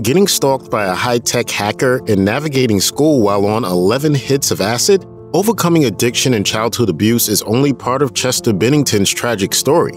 Getting stalked by a high-tech hacker and navigating school while on 11 hits of acid? Overcoming addiction and childhood abuse is only part of Chester Bennington's tragic story.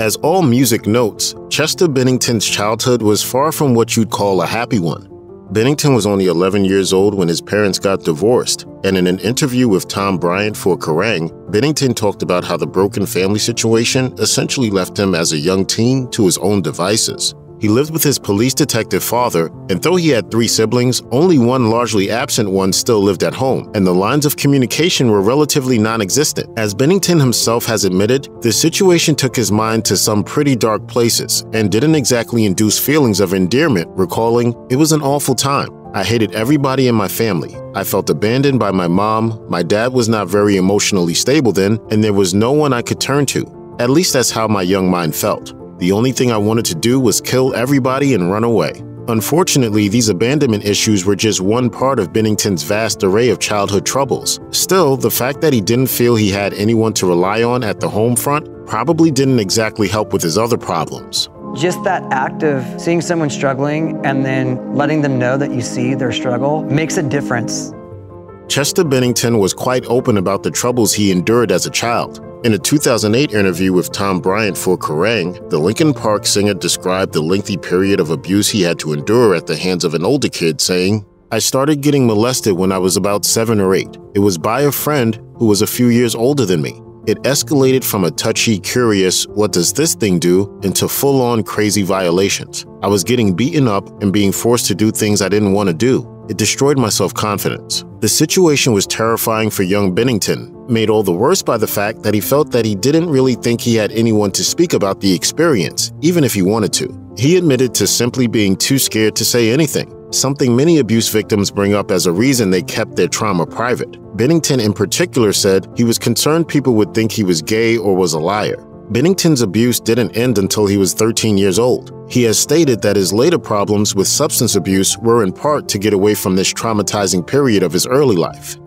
As AllMusic notes, Chester Bennington's childhood was far from what you'd call a happy one. Bennington was only 11 years old when his parents got divorced, and in an interview with Tom Bryant for Kerrang, Bennington talked about how the broken family situation essentially left him as a young teen to his own devices. He lived with his police detective father, and though he had 3 siblings, only one largely absent one still lived at home, and the lines of communication were relatively non-existent. As Bennington himself has admitted, the situation took his mind to some pretty dark places and didn't exactly induce feelings of endearment, recalling, "It was an awful time. I hated everybody in my family. I felt abandoned by my mom, my dad was not very emotionally stable then, and there was no one I could turn to. At least that's how my young mind felt. The only thing I wanted to do was kill everybody and run away." Unfortunately, these abandonment issues were just one part of Bennington's vast array of childhood troubles. Still, the fact that he didn't feel he had anyone to rely on at the home front probably didn't exactly help with his other problems. Just that act of seeing someone struggling and then letting them know that you see their struggle makes a difference. Chester Bennington was quite open about the troubles he endured as a child. In a 2008 interview with Tom Bryant for Kerrang, the Linkin Park singer described the lengthy period of abuse he had to endure at the hands of an older kid, saying, "I started getting molested when I was about 7 or 8. It was by a friend who was a few years older than me. It escalated from a touchy, curious, what does this thing do, into full-on crazy violations. I was getting beaten up and being forced to do things I didn't want to do. It destroyed my self-confidence." The situation was terrifying for young Bennington, made all the worse by the fact that he felt that he didn't really think he had anyone to speak about the experience, even if he wanted to. He admitted to simply being too scared to say anything, something many abuse victims bring up as a reason they kept their trauma private. Bennington in particular said he was concerned people would think he was gay or was a liar. Bennington's abuse didn't end until he was 13 years old. He has stated that his later problems with substance abuse were in part to get away from this traumatizing period of his early life.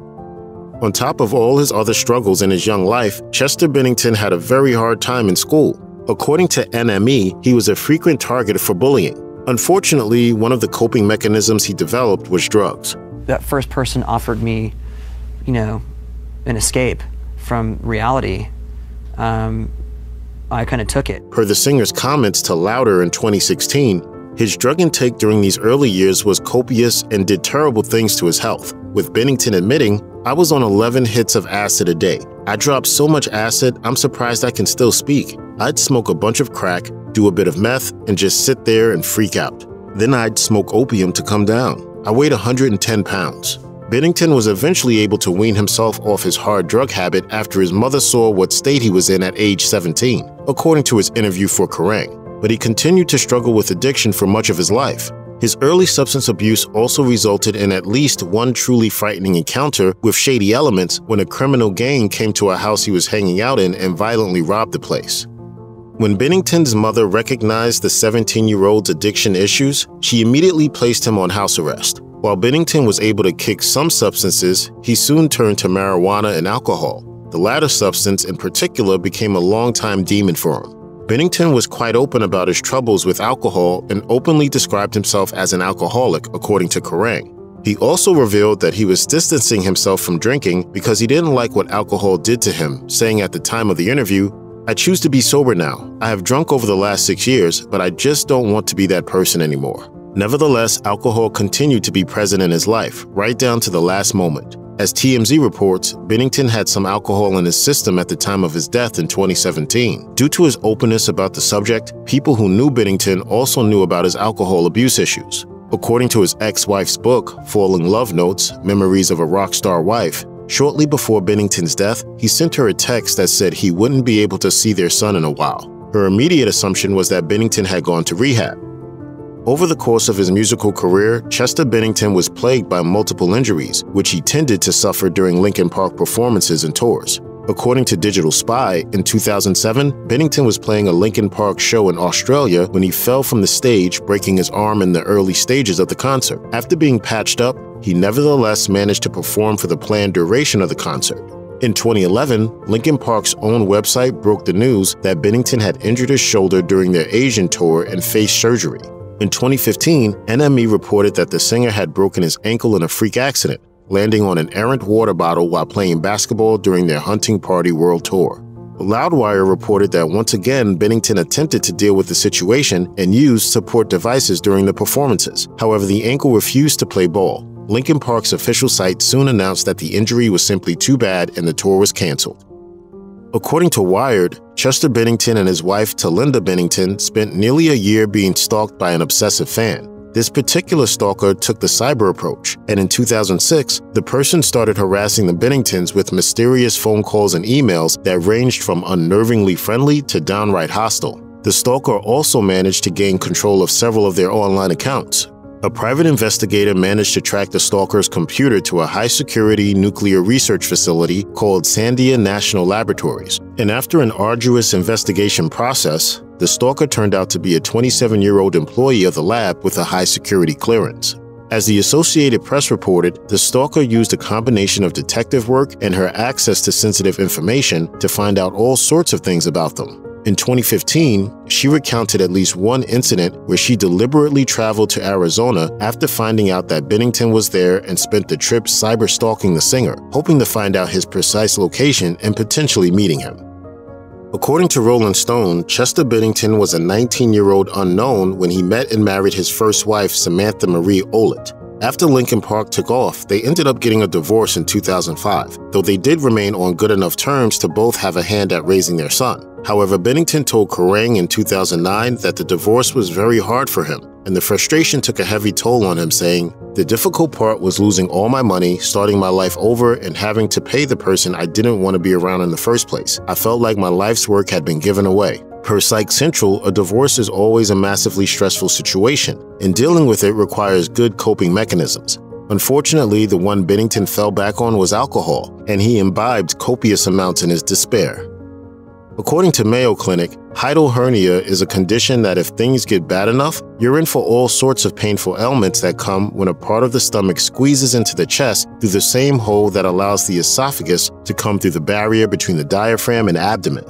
On top of all his other struggles in his young life, Chester Bennington had a very hard time in school. According to NME, he was a frequent target for bullying. Unfortunately, one of the coping mechanisms he developed was drugs. That first person offered me, you know, an escape from reality. I kind of took it. Per the singer's comments to Louder in 2016, his drug intake during these early years was copious and did terrible things to his health, with Bennington admitting, "I was on 11 hits of acid a day. I dropped so much acid, I'm surprised I can still speak. I'd smoke a bunch of crack, do a bit of meth, and just sit there and freak out. Then I'd smoke opium to come down. I weighed 110 pounds. Bennington was eventually able to wean himself off his hard drug habit after his mother saw what state he was in at age 17, according to his interview for Kerrang, but he continued to struggle with addiction for much of his life. His early substance abuse also resulted in at least one truly frightening encounter with shady elements when a criminal gang came to a house he was hanging out in and violently robbed the place. When Bennington's mother recognized the 17-year-old's addiction issues, she immediately placed him on house arrest. While Bennington was able to kick some substances, he soon turned to marijuana and alcohol. The latter substance in particular became a long-time demon for him. Bennington was quite open about his troubles with alcohol and openly described himself as an alcoholic, according to Kerrang! He also revealed that he was distancing himself from drinking because he didn't like what alcohol did to him, saying at the time of the interview, "I choose to be sober now. I have drunk over the last 6 years, but I just don't want to be that person anymore." Nevertheless, alcohol continued to be present in his life, right down to the last moment. As TMZ reports, Bennington had some alcohol in his system at the time of his death in 2017. Due to his openness about the subject, people who knew Bennington also knew about his alcohol abuse issues. According to his ex-wife's book, Falling Love Notes, Memories of a Rockstar Wife, shortly before Bennington's death, he sent her a text that said he wouldn't be able to see their son in a while. Her immediate assumption was that Bennington had gone to rehab. Over the course of his musical career, Chester Bennington was plagued by multiple injuries, which he tended to suffer during Linkin Park performances and tours. According to Digital Spy, in 2007, Bennington was playing a Linkin Park show in Australia when he fell from the stage, breaking his arm in the early stages of the concert. After being patched up, he nevertheless managed to perform for the planned duration of the concert. In 2011, Linkin Park's own website broke the news that Bennington had injured his shoulder during their Asian tour and faced surgery. In 2015, NME reported that the singer had broken his ankle in a freak accident, landing on an errant water bottle while playing basketball during their Hunting Party World Tour. Loudwire reported that once again Bennington attempted to deal with the situation and used support devices during the performances. However, the ankle refused to play ball. Linkin Park's official site soon announced that the injury was simply too bad and the tour was canceled. According to Wired, Chester Bennington and his wife Talinda Bennington spent nearly a year being stalked by an obsessive fan. This particular stalker took the cyber approach, and in 2006, the person started harassing the Benningtons with mysterious phone calls and emails that ranged from unnervingly friendly to downright hostile. The stalker also managed to gain control of several of their online accounts. A private investigator managed to track the stalker's computer to a high-security nuclear research facility called Sandia National Laboratories, and after an arduous investigation process, the stalker turned out to be a 27-year-old employee of the lab with a high-security clearance. As the Associated Press reported, the stalker used a combination of detective work and her access to sensitive information to find out all sorts of things about them. In 2015, she recounted at least one incident where she deliberately traveled to Arizona after finding out that Bennington was there and spent the trip cyber-stalking the singer, hoping to find out his precise location and potentially meeting him. According to Rolling Stone, Chester Bennington was a 19-year-old unknown when he met and married his first wife, Samantha Marie Ollett. After Linkin Park took off, they ended up getting a divorce in 2005, though they did remain on good enough terms to both have a hand at raising their son. However, Bennington told Kerrang in 2009 that the divorce was very hard for him, and the frustration took a heavy toll on him, saying, "The difficult part was losing all my money, starting my life over, and having to pay the person I didn't want to be around in the first place. I felt like my life's work had been given away." Per Psych Central, a divorce is always a massively stressful situation, and dealing with it requires good coping mechanisms. Unfortunately, the one Bennington fell back on was alcohol, and he imbibed copious amounts in his despair. According to Mayo Clinic, hiatal hernia is a condition that if things get bad enough, you're in for all sorts of painful ailments that come when a part of the stomach squeezes into the chest through the same hole that allows the esophagus to come through the barrier between the diaphragm and abdomen.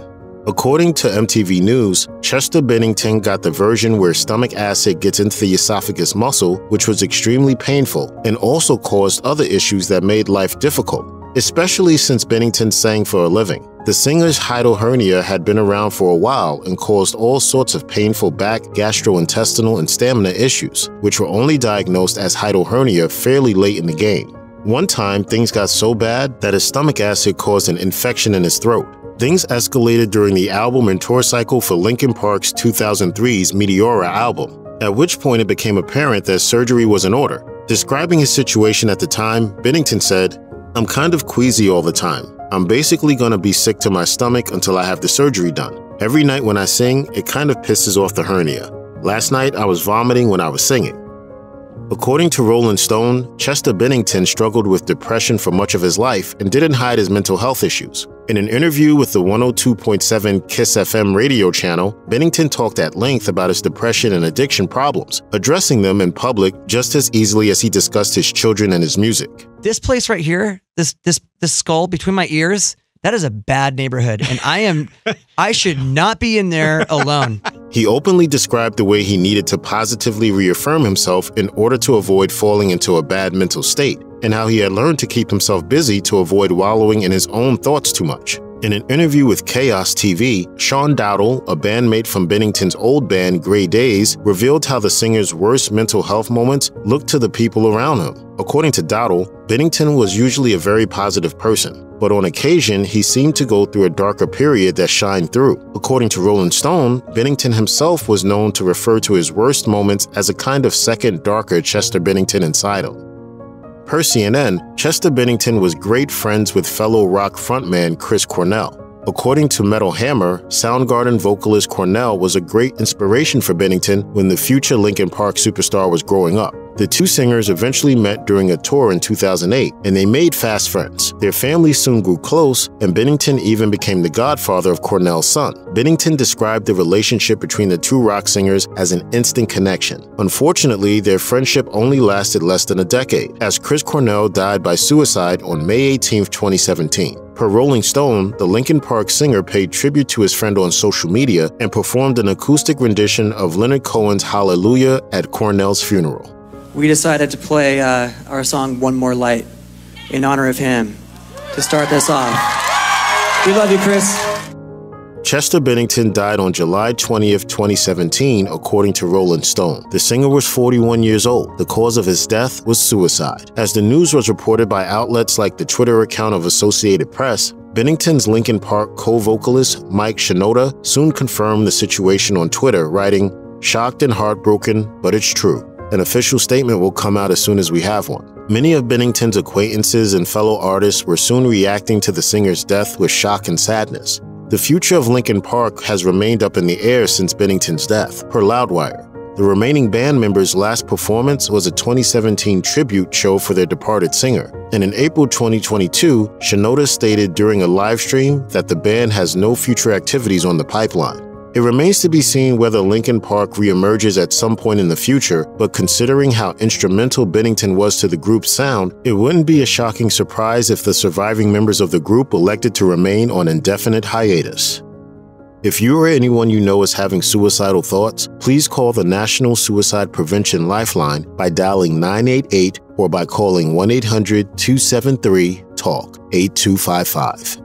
According to MTV News, Chester Bennington got the version where stomach acid gets into the esophagus muscle, which was extremely painful and also caused other issues that made life difficult, especially since Bennington sang for a living. The singer's hiatal hernia had been around for a while and caused all sorts of painful back, gastrointestinal, and stamina issues, which were only diagnosed as hiatal hernia fairly late in the game. One time, things got so bad that his stomach acid caused an infection in his throat. Things escalated during the album and tour cycle for Linkin Park's 2003's Meteora album, at which point it became apparent that surgery was in order. Describing his situation at the time, Bennington said, "I'm kind of queasy all the time. I'm basically gonna be sick to my stomach until I have the surgery done. Every night when I sing, it kind of pisses off the hernia. Last night, I was vomiting when I was singing." According to Rolling Stone, Chester Bennington struggled with depression for much of his life and didn't hide his mental health issues. In an interview with the 102.7 KISS FM radio channel, Bennington talked at length about his depression and addiction problems, addressing them in public just as easily as he discussed his children and his music. This place right here, this skull between my ears, that is a bad neighborhood, and I should not be in there alone. He openly described the way he needed to positively reaffirm himself in order to avoid falling into a bad mental state, and how he had learned to keep himself busy to avoid wallowing in his own thoughts too much. In an interview with Chaos TV, Sean Dowdle, a bandmate from Bennington's old band Grey Days, revealed how the singer's worst mental health moments looked to the people around him. According to Dowdle, Bennington was usually a very positive person, but on occasion, he seemed to go through a darker period that shined through. According to Rolling Stone, Bennington himself was known to refer to his worst moments as a kind of second darker Chester Bennington inside him. Per CNN, Chester Bennington was great friends with fellow rock frontman Chris Cornell. According to Metal Hammer, Soundgarden vocalist Cornell was a great inspiration for Bennington when the future Linkin Park superstar was growing up. The two singers eventually met during a tour in 2008, and they made fast friends. Their families soon grew close, and Bennington even became the godfather of Cornell's son. Bennington described the relationship between the two rock singers as an instant connection. Unfortunately, their friendship only lasted less than a decade, as Chris Cornell died by suicide on May 18, 2017. Per Rolling Stone, the Linkin Park singer paid tribute to his friend on social media and performed an acoustic rendition of Leonard Cohen's Hallelujah at Cornell's funeral. We decided to play our song One More Light in honor of him to start this off. We love you, Chris. Chester Bennington died on July 20, 2017, according to Rolling Stone. The singer was 41 years old. The cause of his death was suicide. As the news was reported by outlets like the Twitter account of Associated Press, Bennington's Linkin Park co-vocalist Mike Shinoda soon confirmed the situation on Twitter, writing, "Shocked and heartbroken, but it's true. An official statement will come out as soon as we have one." Many of Bennington's acquaintances and fellow artists were soon reacting to the singer's death with shock and sadness. The future of Linkin Park has remained up in the air since Bennington's death, per Loudwire. The remaining band members' last performance was a 2017 tribute show for their departed singer, and in April 2022, Shinoda stated during a livestream that the band has no future activities on the pipeline. It remains to be seen whether Linkin Park reemerges at some point in the future, but considering how instrumental Bennington was to the group's sound, it wouldn't be a shocking surprise if the surviving members of the group elected to remain on indefinite hiatus. If you or anyone you know is having suicidal thoughts, please call the National Suicide Prevention Lifeline by dialing 988 or by calling 1-800-273-TALK 8255.